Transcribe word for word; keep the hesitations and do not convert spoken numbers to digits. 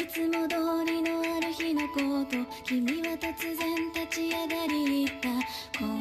いつも通りのある日のこと、君は突然立ち上がり言った。